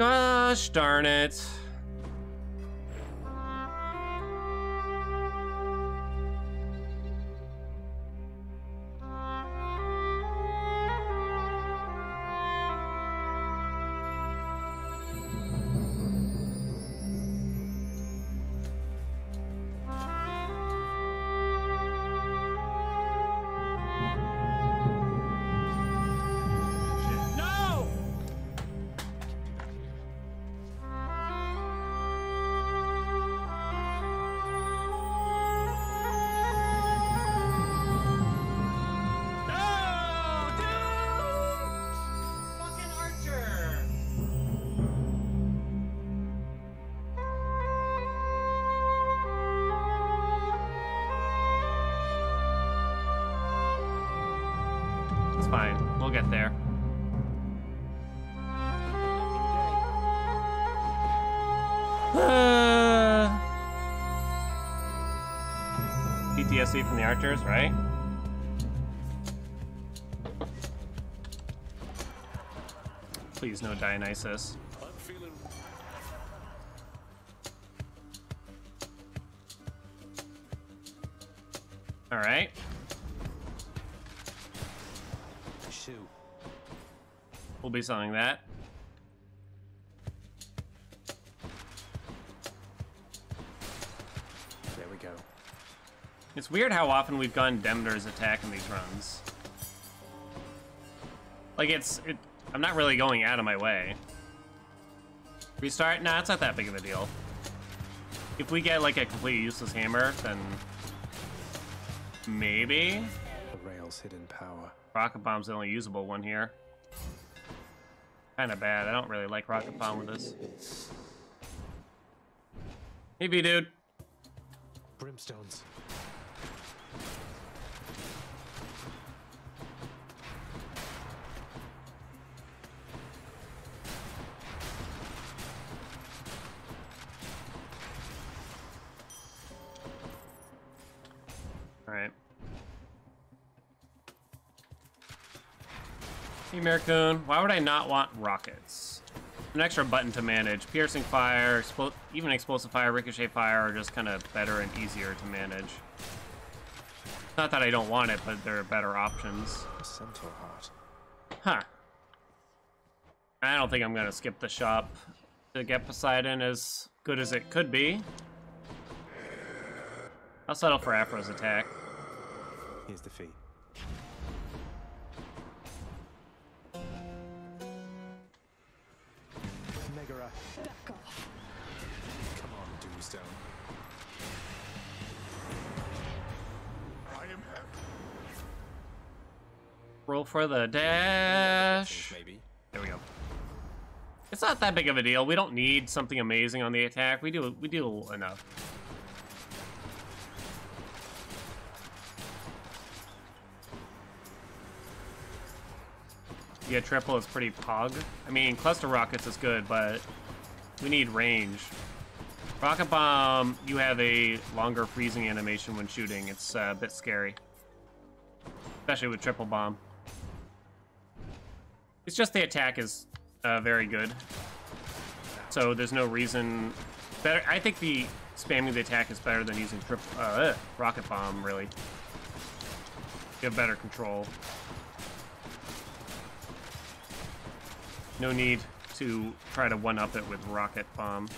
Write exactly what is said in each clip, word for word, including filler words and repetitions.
Gosh darn it. From the archers, right? Please, no Dionysus. I'm feeling... All right. Shoot. We'll be selling that. It's weird how often we've gone Demeter's attack in these runs. Like it's, it, I'm not really going out of my way. Restart? Nah, it's not that big of a deal. If we get like a completely useless hammer, then maybe. The rail's hidden power. Rocket Bomb's the only usable one here. Kind of bad. I don't really like Rocket Bomb with this. Maybe, dude. Brimstones. Mercoon, why would I not want rockets? An extra button to manage. Piercing fire, expl even explosive fire, ricochet fire are just kind of better and easier to manage. Not that I don't want it, but there are better options. Central heart. Huh. I don't think I'm going to skip the shop to get Poseidon as good as it could be. I'll settle for Aphro's attack. Here's the feat. Roll for the dash. Maybe. There we go. It's not that big of a deal. We don't need something amazing on the attack. We do. We do enough. Yeah, triple is pretty pog. I mean, cluster rockets is good, but we need range. Rocket Bomb, you have a longer freezing animation when shooting. It's a bit scary, especially with triple bomb. It's just the attack is uh, very good, so there's no reason better. I think the spamming the attack is better than using trip, uh, uh, rocket bomb. Really, you have better control. No need to try to one up it with rocket bomb.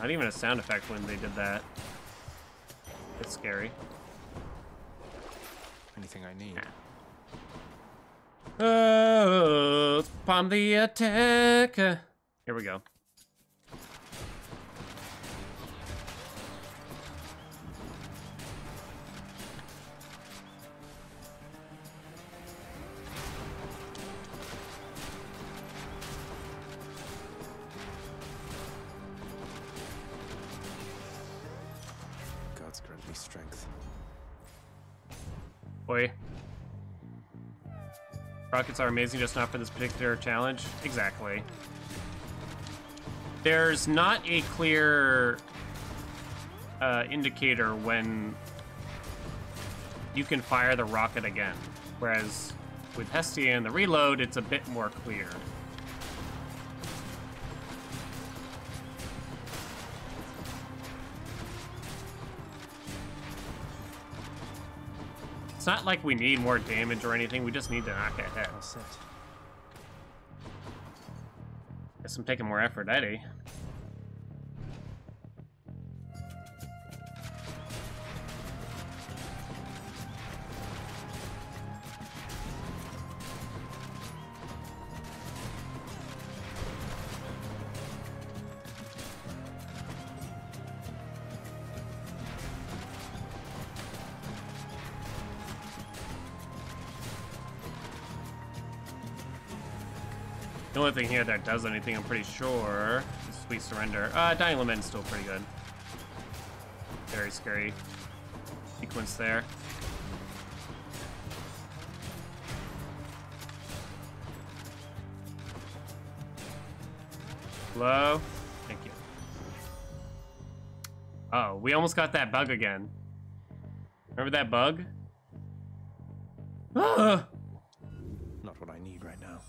Not even a sound effect when they did that. It's scary. Anything I need. Oh, let's bomb the attack. Here we go. God's currently strength. Boy. Rockets are amazing, just not for this particular challenge. Exactly. There's not a clear uh, indicator when you can fire the rocket again, whereas With Hestia and the reload, it's a bit more clear. It's not like we need more damage or anything, we just need to knock it ahead. Guess I'm taking more Aphrodite. The only thing here that does anything, I'm pretty sure, is Sweet Surrender. Uh, Dying Lament is still pretty good. Very scary sequence there. Hello? Thank you. Oh, we almost got that bug again. Remember that bug? Ah! Not what I need right now.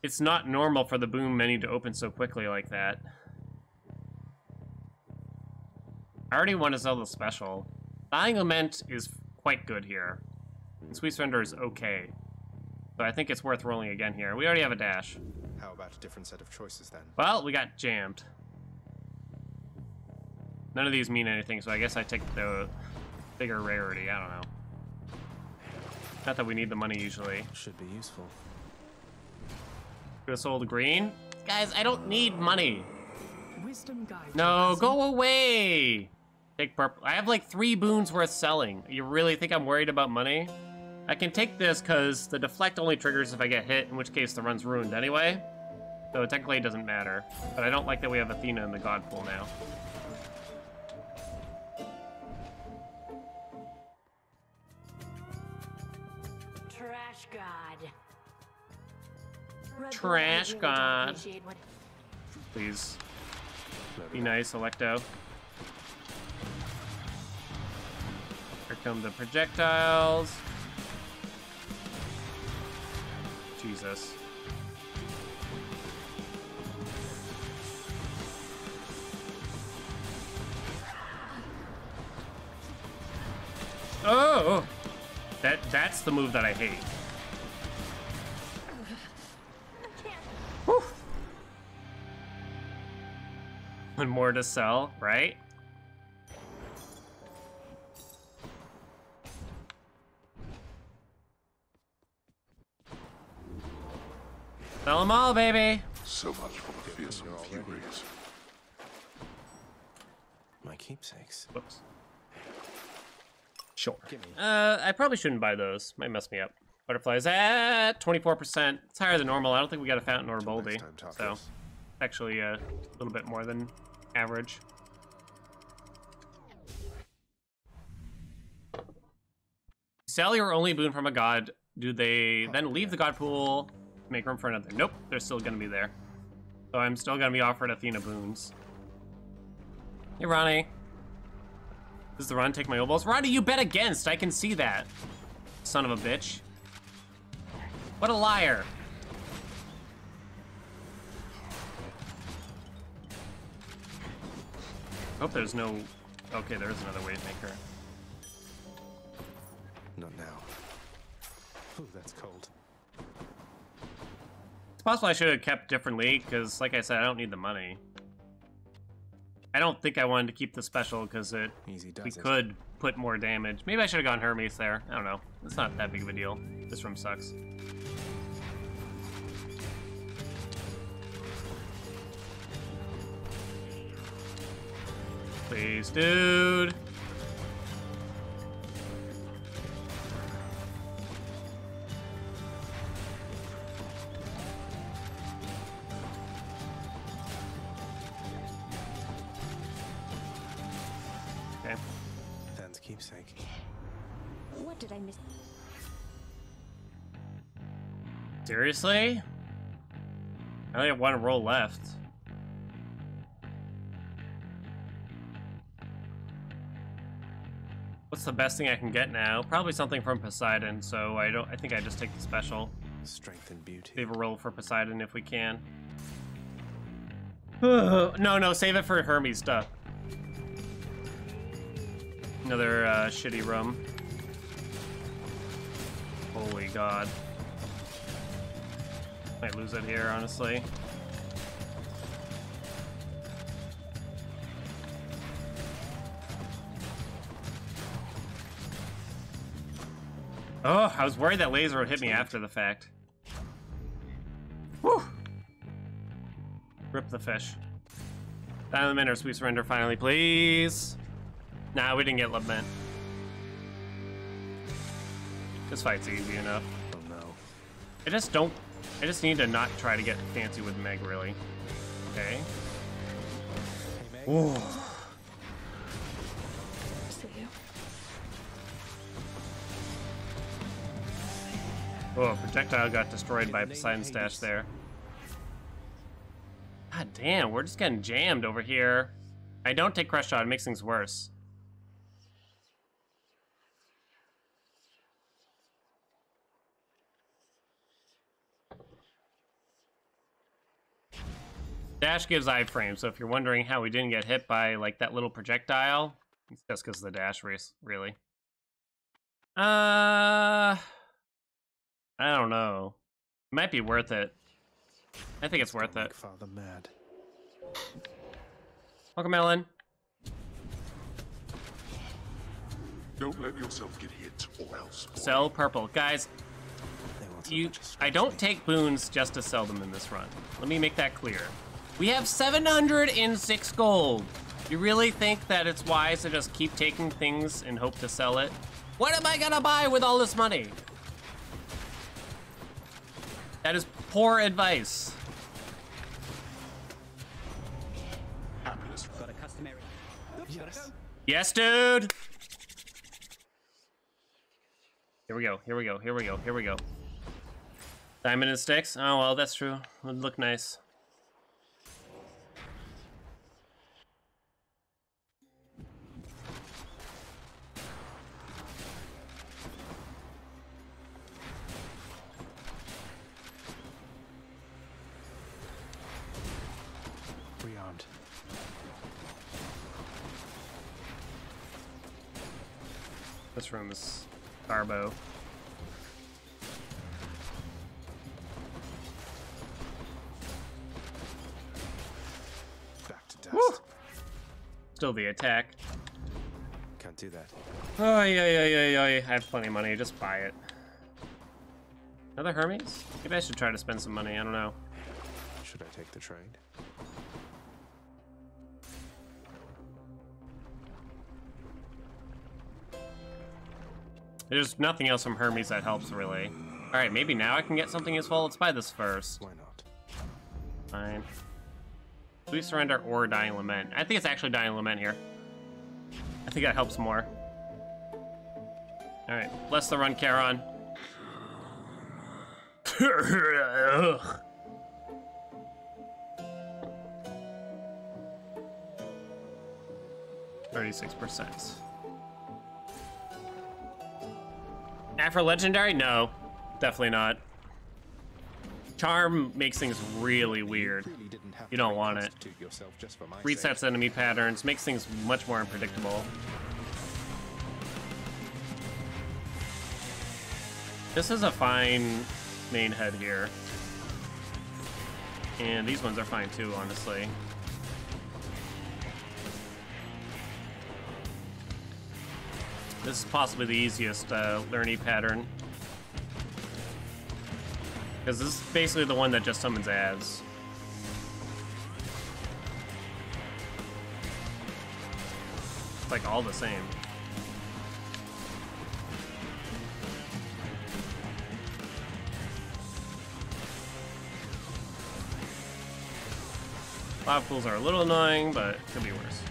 It's not normal for the boom menu to open so quickly like that. I already want to sell the special. Dying Lament is quite good here. Sweet Surrender is okay. But I think it's worth rolling again here. We already have a dash. How about a different set of choices then? Well, we got jammed. None of these mean anything, so I guess I take the bigger rarity. I don't know. Not that we need the money usually. Should be useful. This old green. Guys, I don't need money. Wisdom guide. No, go away. Take purple. I have like three boons worth selling. You really think I'm worried about money? I can take this because the deflect only triggers if I get hit, in which case the run's ruined anyway. So technically it doesn't matter. But I don't like that we have Athena in the god pool now. Trash god. Trash god. Please. Be nice, Electo. Here come the projectiles. Jesus. Oh! That, that's the move that I hate. One more to sell, right? Sell them all, baby. So much for the fearsome furies. My keepsakes. Whoops. Sure. Uh, I probably shouldn't buy those. Might mess me up. Butterflies at twenty-four percent. It's higher than normal. I don't think we got a fountain or a boldy. So, actually a little bit more than average. Sell your only boon from a god. Do they then leave the god pool, make room for another? Nope, they're still gonna be there. So I'm still gonna be offered Athena boons. Hey, Ronnie. Does the Ron take my obols? Ronnie, you bet against. I can see that. Son of a bitch. What a liar. I hope there's no... Okay, there is another wave maker. Not now. Ooh, that's cold. It's possible I should have kept differently, because like I said, I don't need the money. I don't think I wanted to keep the special, because it Easy does we it. could put more damage. Maybe I should have gone Hermes there. I don't know. It's not that big of a deal. This room sucks. Please, dude. Okay. That's keepsake. What did I miss? Seriously? I only have one roll left. What's the best thing I can get now? Probably something from Poseidon, so I don't I think I just take the special. Strength and beauty. Save a roll for Poseidon if we can. no, no, save it for Hermes stuff. Another uh, shitty room. Holy god. Might lose it here, honestly. Oh, I was worried that laser would hit me after the fact. Whew! Rip the fish. Dying Lament or Sweet Surrender finally, please! Nah, we didn't get Lament. This fight's easy enough. Oh no. I just don't... I just need to not try to get fancy with Meg, really. Okay. Hey, Meg. Whoa. Oh, projectile got destroyed by Poseidon's dash there. God damn, we're just getting jammed over here. I don't take Crush Shot, it makes things worse. Dash gives iframe, so if you're wondering how we didn't get hit by, like, that little projectile, it's just because of the dash race, really. Uh... I don't know. It might be worth it. I think it's worth it. Father mad. Welcome, Ellen. Don't let yourself get hit, or else. Boy. Sell purple, guys. You, I don't take boons just to sell them in this run. Let me make that clear. We have seven hundred six gold. You really think that it's wise to just keep taking things and hope to sell it? What am I gonna buy with all this money? That is poor advice. Yes. Yes, dude! Here we go, here we go, here we go, here we go. Diamond and sticks? Oh, well, that's true. Would look nice. This room is Carbo. Back to dust. Woo! Still the attack. Can't do that. Oh yeah yeah yeah yeah! I have plenty of money. Just buy it. Another Hermes? Maybe I should try to spend some money. I don't know. Should I take the train? There's nothing else from Hermes that helps, really. Alright, maybe now I can get something useful. Let's buy this first. Why not? Fine. Sweet Surrender or Dying Lament. I think it's actually Dying Lament here. I think that helps more. Alright, bless the run, Charon. thirty-six percent. Afro Legendary? No, definitely not. Charm makes things really weird. You don't want it. Resets enemy patterns, makes things much more unpredictable. This is a fine main head here. And these ones are fine too, honestly. This is possibly the easiest uh, learning pattern. Because this is basically the one that just summons ads. It's like all the same. Lava pools are a little annoying, but it could be worse.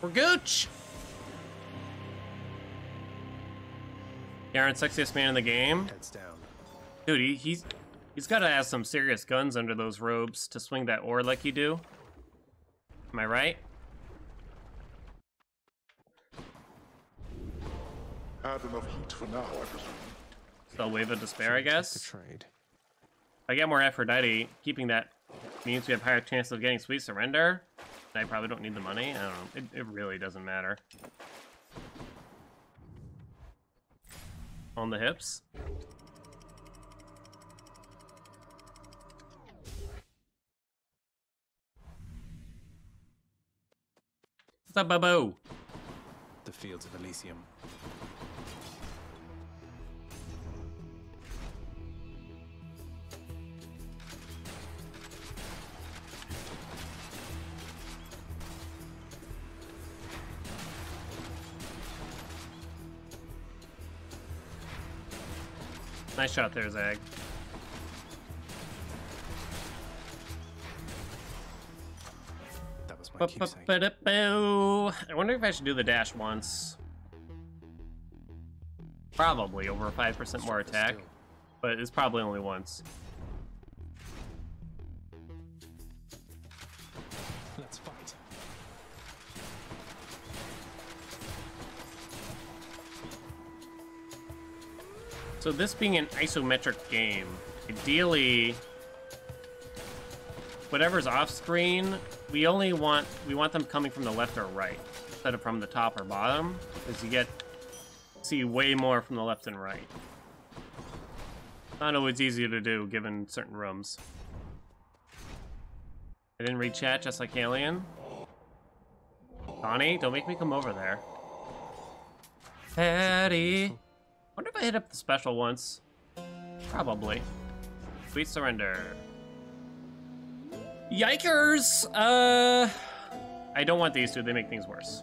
We're gooch! Charon, sexiest man in the game. Heads down. Dude, he, he's He's got to have some serious guns under those robes to swing that oar like you do. Am I right? Had enough heat for now, I presume. So I'll wave of despair, I guess. Betrayed. If I get more Aphrodite, keeping that means we have higher chances of getting Sweet Surrender. I probably don't need the money. I don't know. It, it really doesn't matter. On the hips. What's up, Bubbo? The fields of Elysium. Nice shot there, Zag. That was my keepsake. I wonder if I should do the dash once. Probably over five percent more attack, but it's probably only once. Let's fight. So this being an isometric game, ideally, whatever's off screen, we only want we want them coming from the left or right instead of from the top or bottom, because you get see way more from the left and right. Not always easy to do given certain rooms. I didn't read chat, just like Alien. Donnie, don't make me come over there. Patty. I wonder if I hit up the special once. Probably. Sweet Surrender. Yikers! Uh, I don't want these two. They make things worse.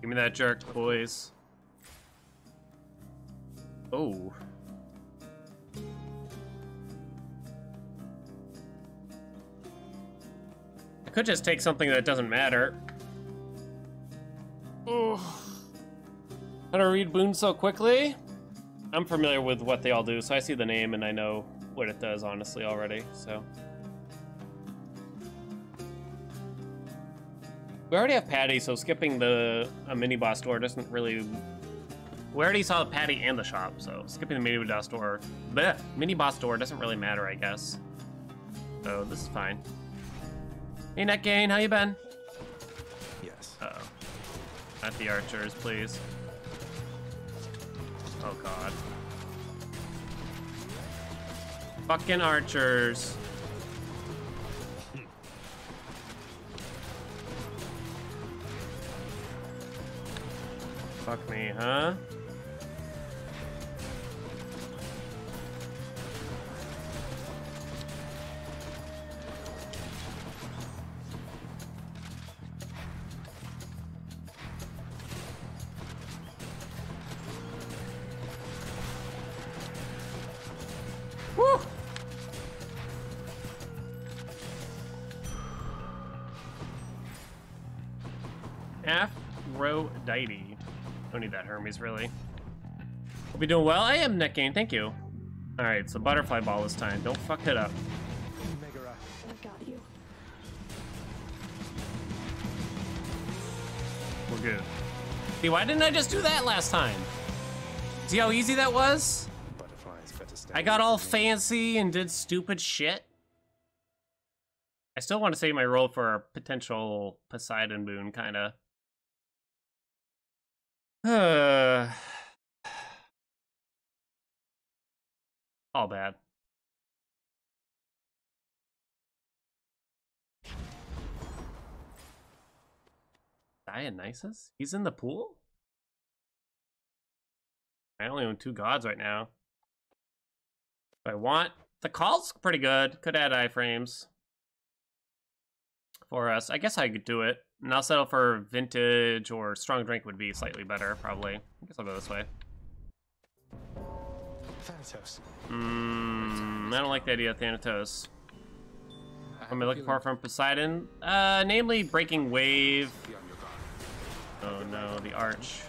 Give me that jerk, boys. Oh. I could just take something that doesn't matter. Ugh. How to read boons so quickly? I'm familiar with what they all do, so I see the name and I know what it does, honestly, already, so. We already have Patty, so skipping the a mini-boss door doesn't really... We already saw the Patty and the shop, so skipping the mini-boss door... Bleh! Mini-boss door doesn't really matter, I guess. So this is fine. Hey, Netgain, how you been? Yes. Uh-oh. Not the archers, please. Oh, God. Fucking archers. Fuck me, huh? Aphrodite. Don't need that Hermes, really. Hope you're doing well. I am, Netgain, thank you. Alright, so butterfly ball this time. Don't fuck it up. I've got you. We're good. See, why didn't I just do that last time? See how easy that was? Butterflies better stay. I got all fancy and did stupid shit. I still want to save my roll for a potential Poseidon boon, kinda. Uh, all bad. Dionysus? He's in the pool? I only own two gods right now. If I want. The call's pretty good. Could add iframes for us. I guess I could do it. And I'll settle for vintage or strong drink would be slightly better, probably. I guess I'll go this way. Thanatos. Mm, I don't like the idea of Thanatos. What am I looking for from Poseidon? Uh, namely, Breaking Wave. Oh no, the Arch.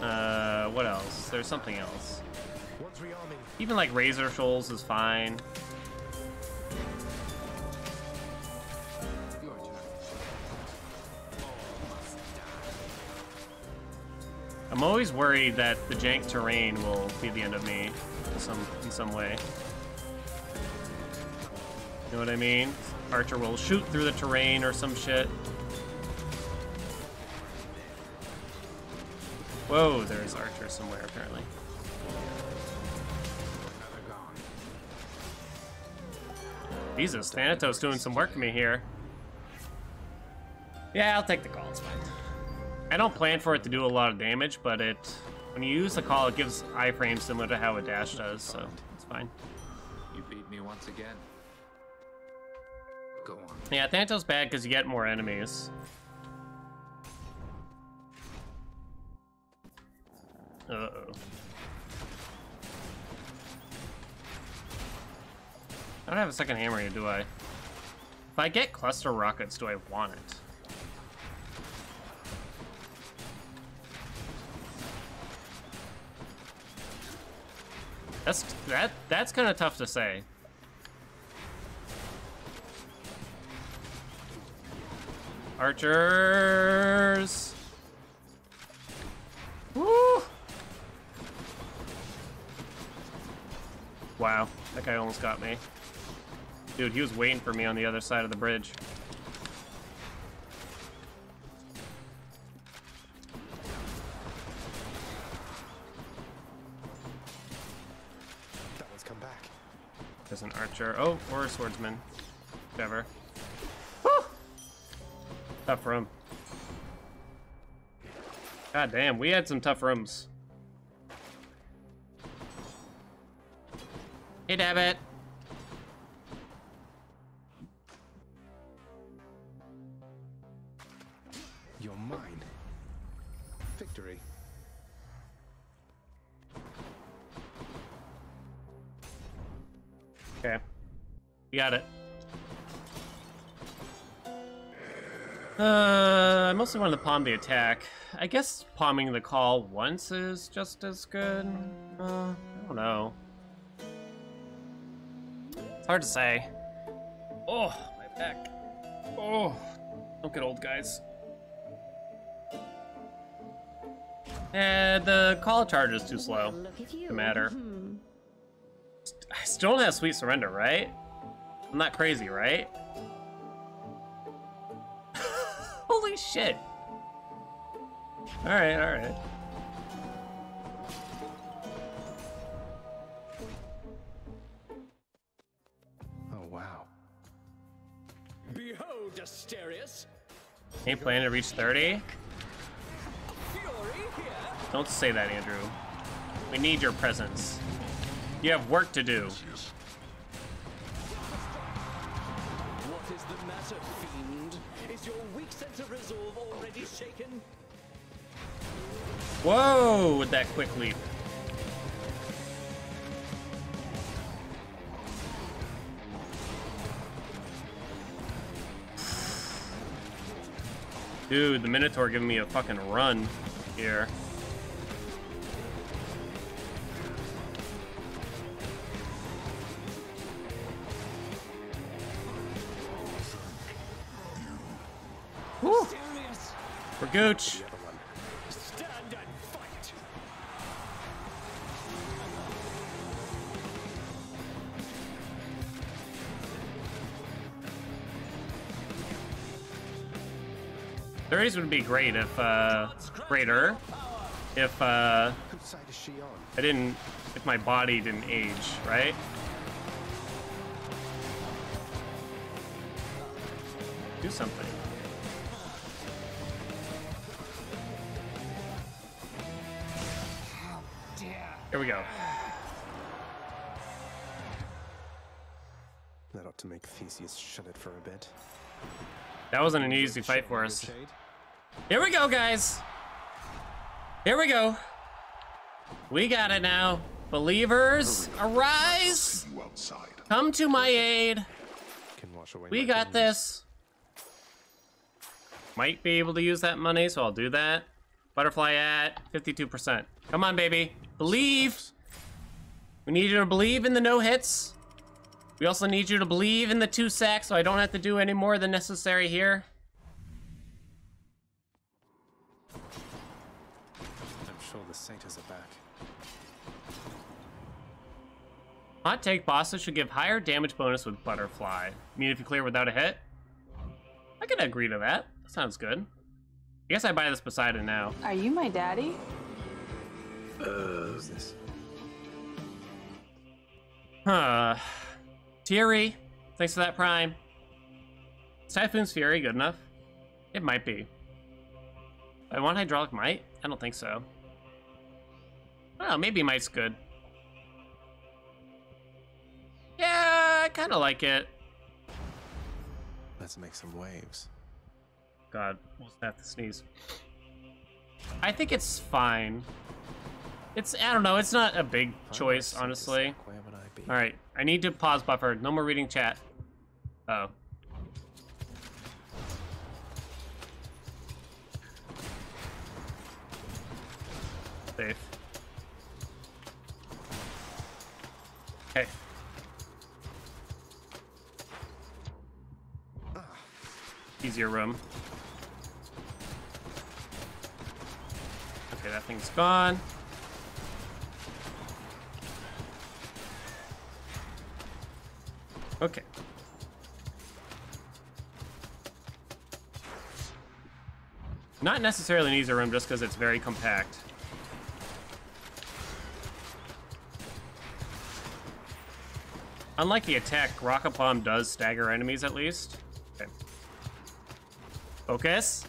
Uh, what else? There's something else. Even like Razor Shoals is fine. I'm always worried that the jank terrain will be the end of me in some, in some way. You know what I mean? Archer will shoot through the terrain or some shit. Whoa, there's Archer somewhere apparently. Jesus, Thanatos doing some work to me here. Yeah, I'll take the call, it's fine. I don't plan for it to do a lot of damage, but it, when you use the call, it gives iframe similar to how a dash does, so it's fine. You beat me once again. Go on. Yeah, Thanatos bad because you get more enemies. Uh-oh. I don't have a second hammer here, do I? If I get cluster rockets, do I want it? That's that. That's kind of tough to say. Archers. Woo! Wow, that guy almost got me. Dude, he was waiting for me on the other side of the bridge. There's an archer. Oh, or a swordsman. Whatever. Woo! Tough room. God damn, we had some tough rooms. Hey, Dabbit. You're mine. Victory. Okay, you got it. Uh, I mostly wanted to palm the attack. I guess palming the call once is just as good. Uh, I don't know. It's hard to say. Oh, my back. Oh, don't get old, guys. And the call charge is too slow. Look at you. No matter. I still don't have Sweet Surrender, right? I'm not crazy, right? Holy shit. Alright, alright. Oh, wow. Behold, Asterius. Ain't planning to reach thirty? Don't say that, Andrew. We need your presence. You have work to do. What is the matter, fiend? Is your weak sense of resolve already shaken? Whoa, with that quick leap. Dude, the Minotaur giving me a fucking run here. We're gooch. Stand and fight. thirties would be great if, uh, greater, if, uh, I didn't, if my body didn't age, right? Do something. Here we go. That ought to make Theseus shut it for a bit. That wasn't an easy fight for us. Here we go, guys. Here we go. We got it now. Believers, arise! Come to my aid. We got this. Might be able to use that money, so I'll do that. Butterfly at fifty-two percent. Come on, baby. Believe. We need you to believe in the no hits. We also need you to believe in the two sacks, so I don't have to do any more than necessary here. I'm sure the satyrs are back. Hot take, bosses should give higher damage bonus with butterfly. I mean, if you clear without a hit? I can agree to that. That sounds good. I guess I buy this Poseidon now. Are you my daddy? Uh, who's this? Huh. Thierry, thanks for that prime. Is Typhoon's Fury good enough? It might be. I want Hydraulic Might? I don't think so. Oh, maybe Might's good. Yeah, I kind of like it. Let's make some waves. God, we'll have to sneeze. I think it's fine. It's, I don't know, it's not a big choice, honestly. All right, I need to pause buffer. No more reading chat. Uh-oh. Safe. Okay. Easier room. Okay, that thing's gone. Okay. Not necessarily an easy room just because it's very compact. Unlike the attack, Rocket Bomb does stagger enemies at least. Okay. Focus.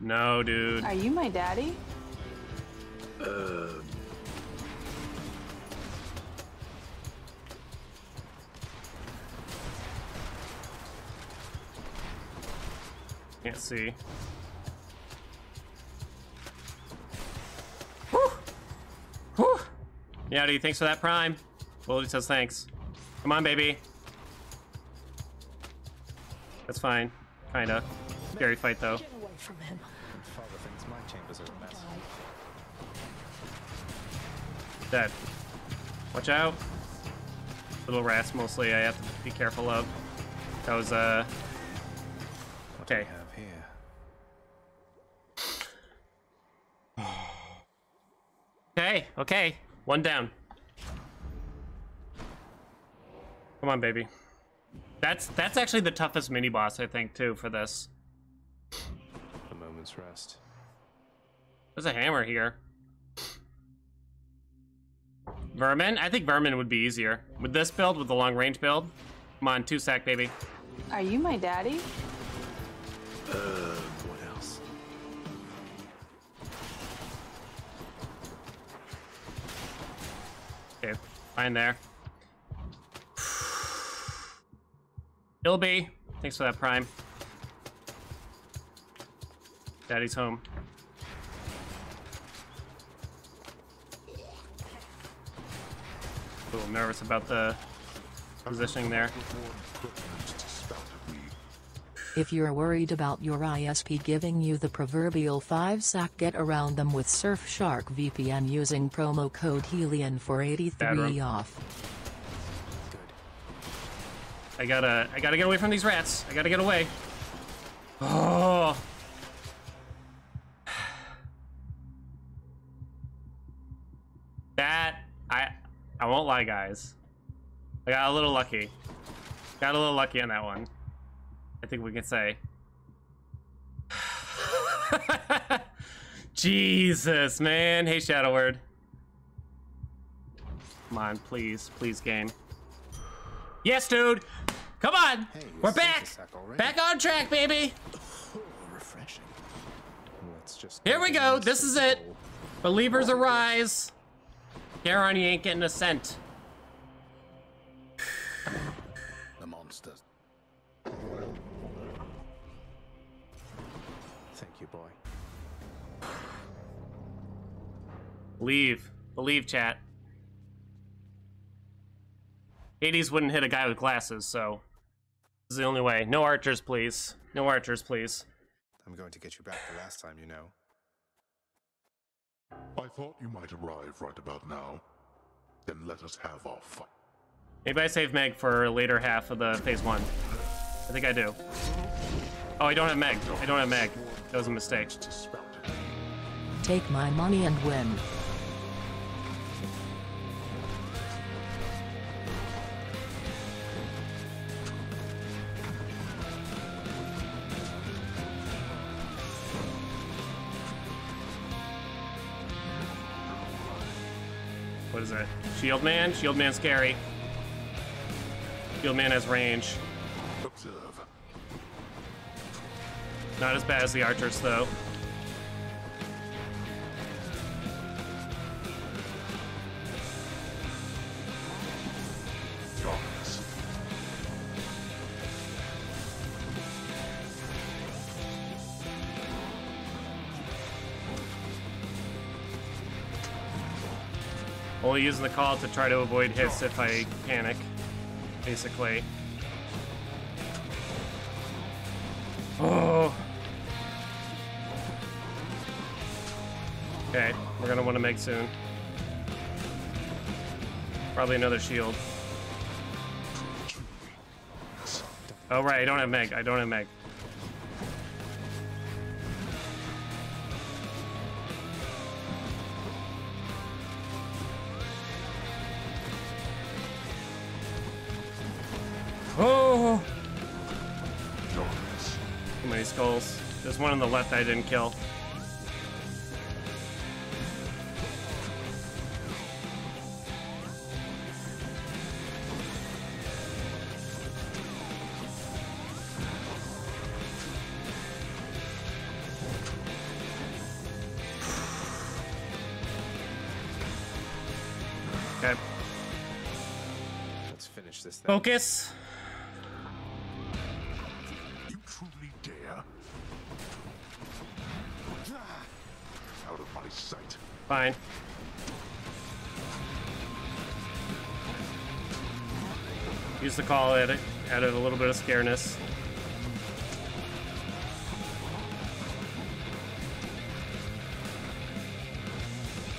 No, dude. Are you my daddy? Uh. Can't see. Whew. Whew. Yowdy, thanks for that prime. Bully says thanks. Come on, baby. That's fine. Kinda. Scary fight, though. From him. Father thinks my chambers are a mess. Dead. Watch out. Little rats mostly I have to be careful of. That was uh okay. What do we have here? Okay, okay. One down. Come on, baby. That's that's actually the toughest mini boss, I think, too, for this. Rest. There's a hammer here. Vermin? I think vermin would be easier. With this build, with the long range build. Come on, two sack, baby. Are you my daddy? Uh, what else? Okay, fine there. Ilby, thanks for that prime. Daddy's home. A little nervous about the positioning there. If you're worried about your I S P giving you the proverbial five sack, get around them with Surfshark V P N using promo code Helion for eighty-three off. Good. I gotta, I gotta get away from these rats. I gotta get away. Oh. That, I I won't lie, guys. I got a little lucky. Got a little lucky on that one. I think we can say. Jesus, man. Hey, Shadow Word. Come on, please. Please, game. Yes, dude. Come on. Hey, we're back. Back on track, baby. Oh, refreshing. Let's just Here we go. This is it. Believers arise. Charon, you ain't getting a cent. The monster. Thank you, boy. Leave. Believe chat. Hades wouldn't hit a guy with glasses, so this is the only way. No archers, please. No archers, please. I'm going to get you back the last time, you know. I thought you might arrive right about now. Then let us have our fight. Maybe I save Meg for later half of the phase one. I think I do. Oh, I don't have Meg. I don't have Meg. That was a mistake. Take my money and win. What is that? Shield man? Shield man's scary. Shield man has range. Observe. Not as bad as the archers, though. Darkness. Only using the call to try to avoid hits if I panic, basically. Oh. Okay, we're gonna want to make soon. Probably another shield. Oh right, I don't have Meg. I don't have Meg. Oh. Too many skulls. There's one on the left I didn't kill. Okay. Let's finish this thing. Focus. Fine. Use the call, added, added a little bit of scareness.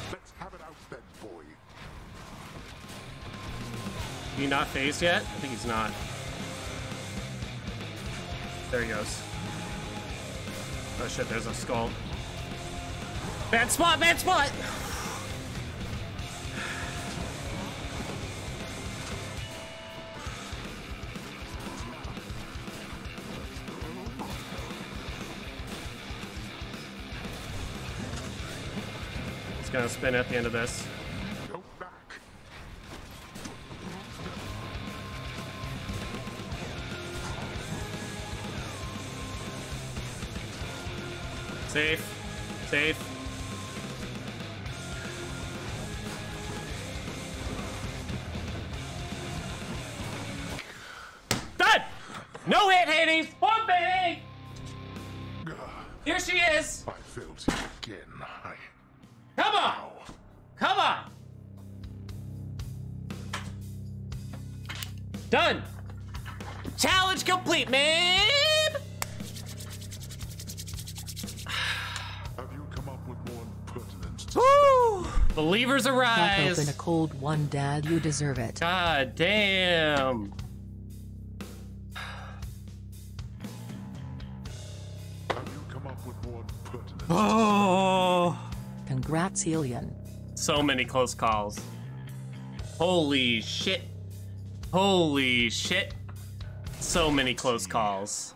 Let's have it out then, boy. He not phased yet? I think he's not. There he goes. Oh shit, there's a skull. Bad spot, bad spot! It's gonna spin at the end of this. Go back. Safe. Safe. Arise. Open a cold one, Dad. You deserve it. God damn. Have you come up with more pertinent? Oh. Congrats, Elian. So many close calls. Holy shit. Holy shit. So many close calls.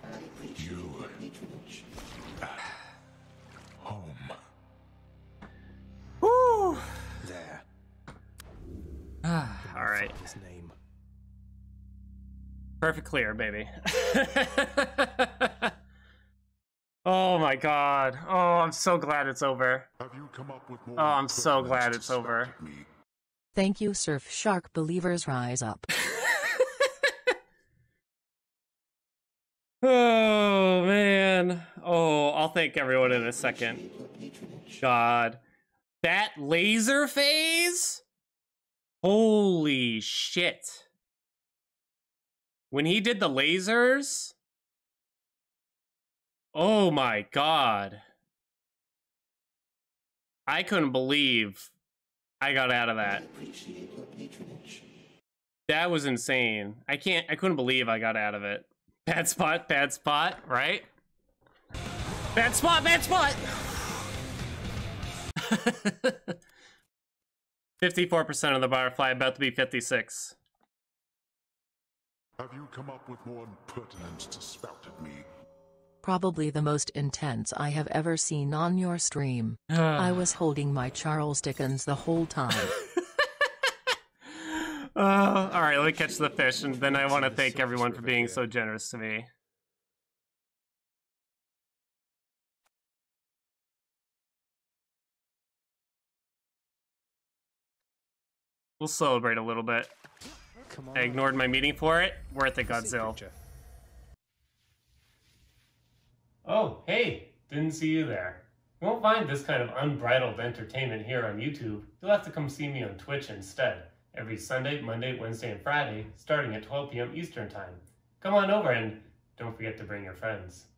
Perfect clear, baby. Oh my god. Oh, I'm so glad it's over. Have you come up with more? Oh, I'm so glad it's over. Me. Thank you, Surfshark believers, rise up. Oh man. Oh, I'll thank everyone in a second. God. That laser phase? Holy shit. When he did the lasers? Oh my god. I couldn't believe I got out of that. I appreciate your patronage. That was insane. I can't, I couldn't believe I got out of it. Bad spot, bad spot, right? Bad spot, bad spot! fifty-four percent of the butterfly, about to be fifty-six. Have you come up with more impertinence to spout at me? Probably the most intense I have ever seen on your stream. I was holding my Charles Dickens the whole time. Uh, all right, let me catch the fish, and then I want to thank everyone for being so generous to me. We'll celebrate a little bit. I ignored my meeting for it. We're at the Godzilla. Oh, hey, didn't see you there. You won't find this kind of unbridled entertainment here on YouTube. You'll have to come see me on Twitch instead. Every Sunday, Monday, Wednesday, and Friday, starting at twelve p m Eastern Time. Come on over and don't forget to bring your friends.